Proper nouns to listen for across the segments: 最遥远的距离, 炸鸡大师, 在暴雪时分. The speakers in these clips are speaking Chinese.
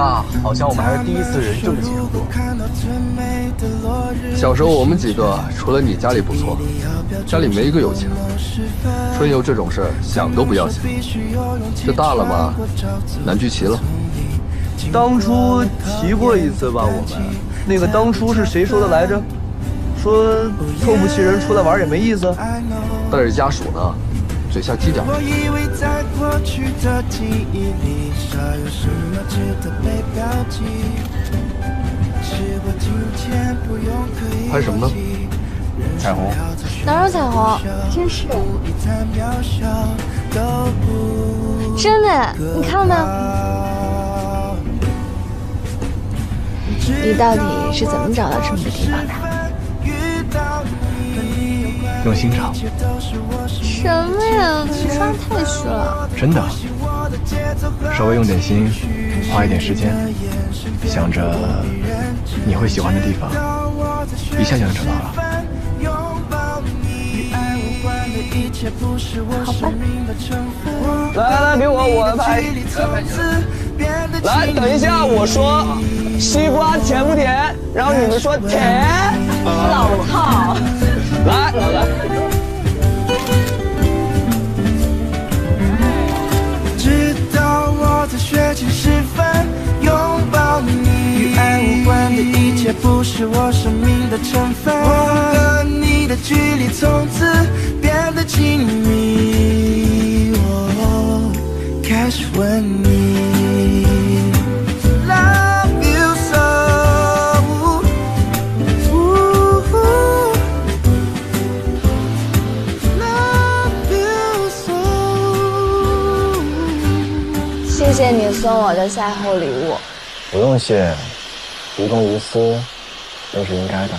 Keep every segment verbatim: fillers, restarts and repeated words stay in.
大，好像我们还是第一次人这么接触过。小时候我们几个除了你家里不错，家里没一个有钱。春游这种事儿想都不要想。这大了嘛，难聚齐了。当初提过一次吧，我们那个当初是谁说的来着？说凑不齐人出来玩也没意思。但是家属呢？ 嘴下积点。拍什么呢？彩虹？哪有彩虹？真是。真的，你看到没有？你到底是怎么找到这么个地方的？ 用心找什么呀？你说太虚了。真的，稍微用点心，花一点时间，想着你会喜欢的地方，一下就能找到了。好吧。来来，给我，我拍。来，等一下，我说西瓜甜不甜？然后你们说甜。老套。 来，老来。直到我在学琴时分拥抱你，与爱无关的一切不是我生命的成分。我和你的距离从此变得亲密，我开始吻你。 谢谢你送我的赛后礼物，不用谢，无公无私都是应该的。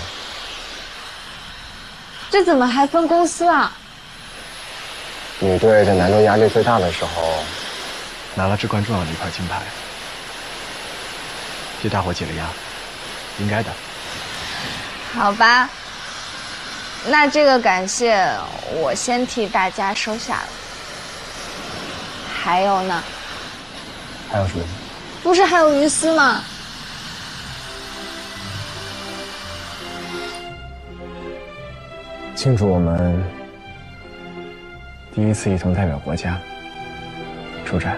这怎么还分公司啊？你队在难度压力最大的时候，拿了至关重要的一块金牌，替大伙解了压，应该的。好吧，那这个感谢我先替大家收下了。还有呢？ 还有什么？不是还有于思吗？庆祝我们第一次一同代表国家出战。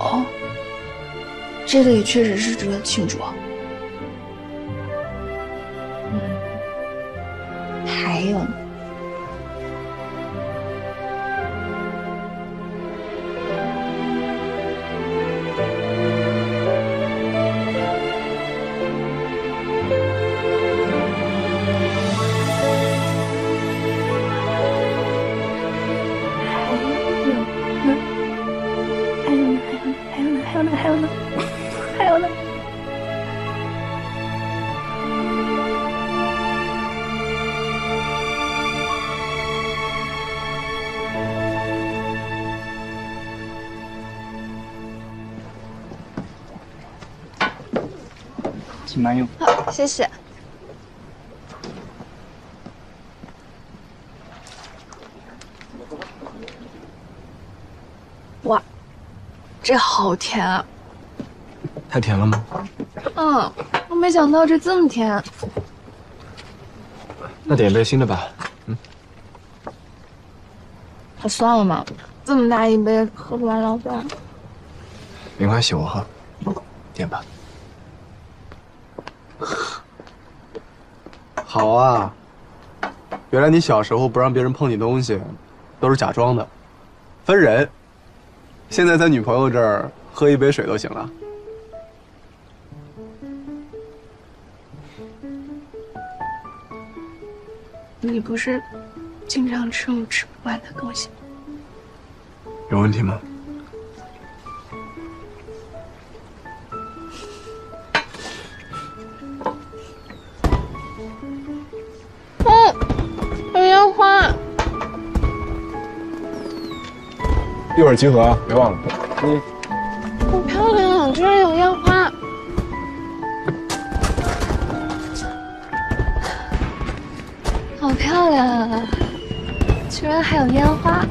哦，这个也确实是值得庆祝。嗯，还有呢？ 请慢用。好，谢谢。哇，这好甜啊！太甜了吗？嗯，我没想到这这么甜。那点一杯新的吧。嗯。那算了嘛，这么大一杯喝不完浪费。没关系，我喝。点吧。 好啊，原来你小时候不让别人碰你东西，都是假装的，分人。现在在女朋友这儿喝一杯水都行了。你不是经常吃我吃不完的东西吗？有问题吗？ 一会儿集合啊，别忘了。嗯。好漂亮啊，居然有烟花！好漂亮啊，居然还有烟花！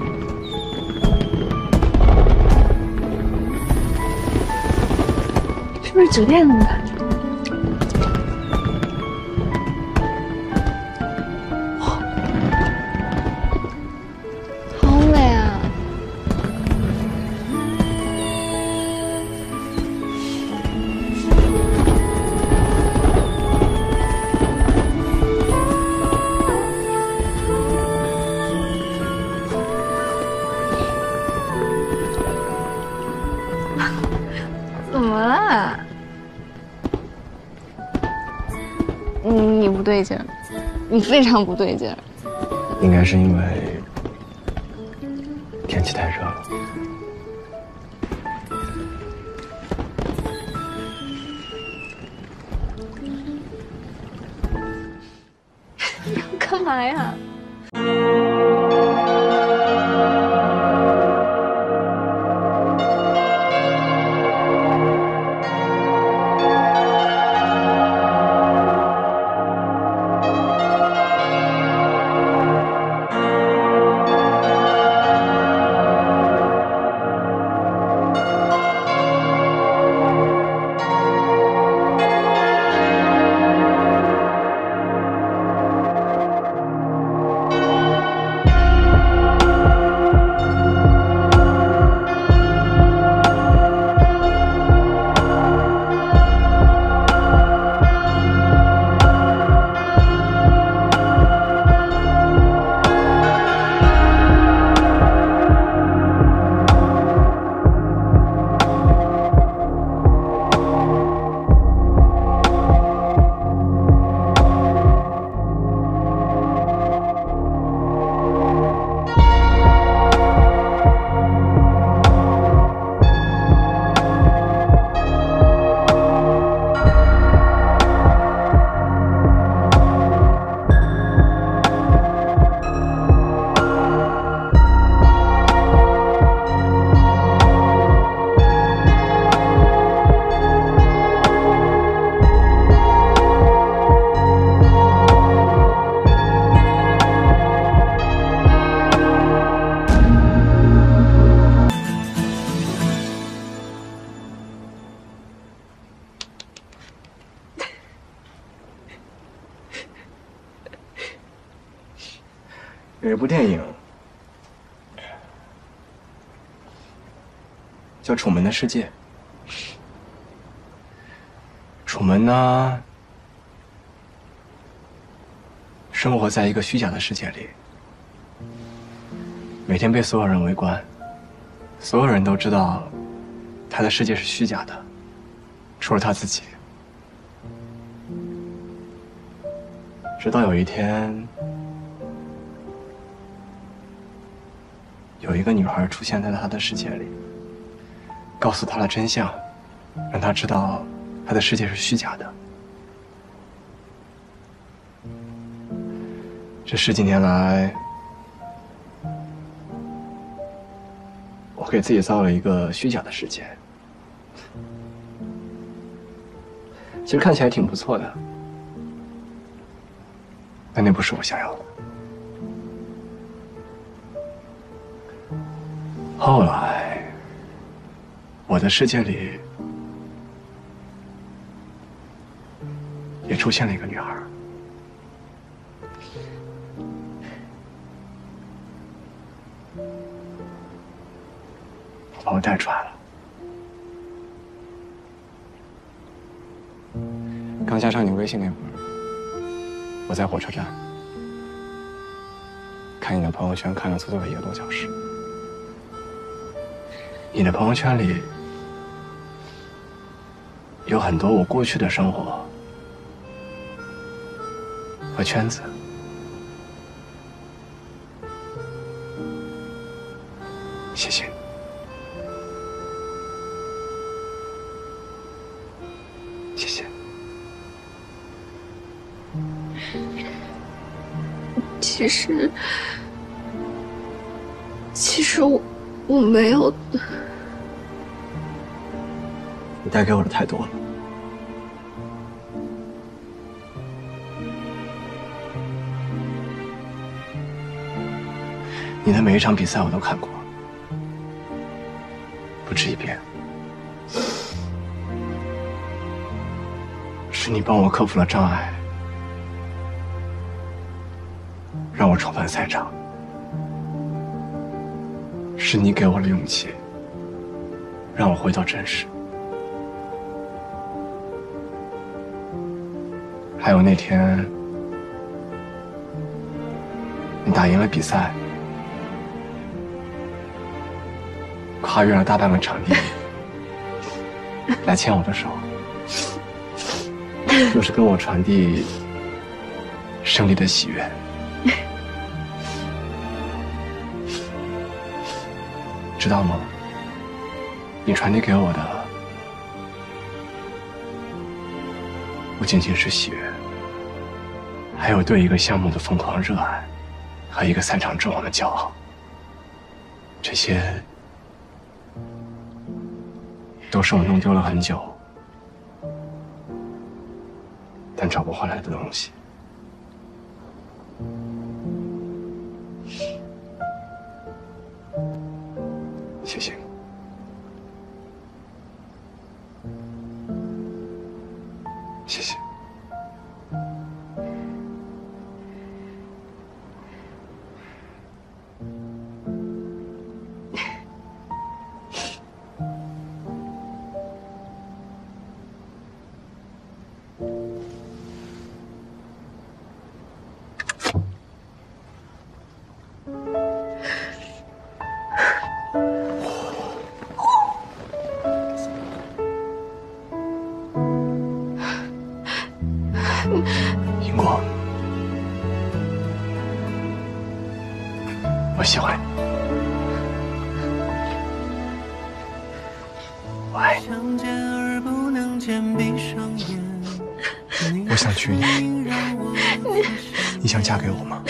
不是酒店那种感觉？哇，好美啊！怎么了？ 你不对劲儿，你非常不对劲儿。应该是因为天气太热了。你要干嘛呀？ 有一部电影叫《楚门的世界》。楚门呢，生活在一个虚假的世界里，每天被所有人围观，所有人都知道他的世界是虚假的，除了他自己。直到有一天。 有一个女孩出现在他的世界里，告诉他了真相，让他知道他的世界是虚假的。这十几年来，我给自己造了一个虚假的世界，其实看起来挺不错的，但那不是我想要的。 后来，我的世界里也出现了一个女孩，我把我带出来了。刚加上你微信那会儿，我在火车站看你的朋友圈，看了足足有一个多小时。 你的朋友圈里有很多我过去的生活和圈子，谢谢。谢谢。其实，其实我。 我没有，你带给我的太多了。你的每一场比赛我都看过，不止一遍。是你帮我克服了障碍，让我重返赛场。是你给我了勇气，让我回到真实。还有那天，你打赢了比赛，跨越了大半个场地来牵我的手，就是跟我传递胜利的喜悦。知道吗？你传递给我的不仅仅是喜悦，还有对一个项目的疯狂热爱和一个赛场之王的骄傲。这些都是我弄丢了很久但找不回来的东西。谢谢。 谢谢。英国，我喜欢你，我爱你。我想娶你，你想嫁给我吗？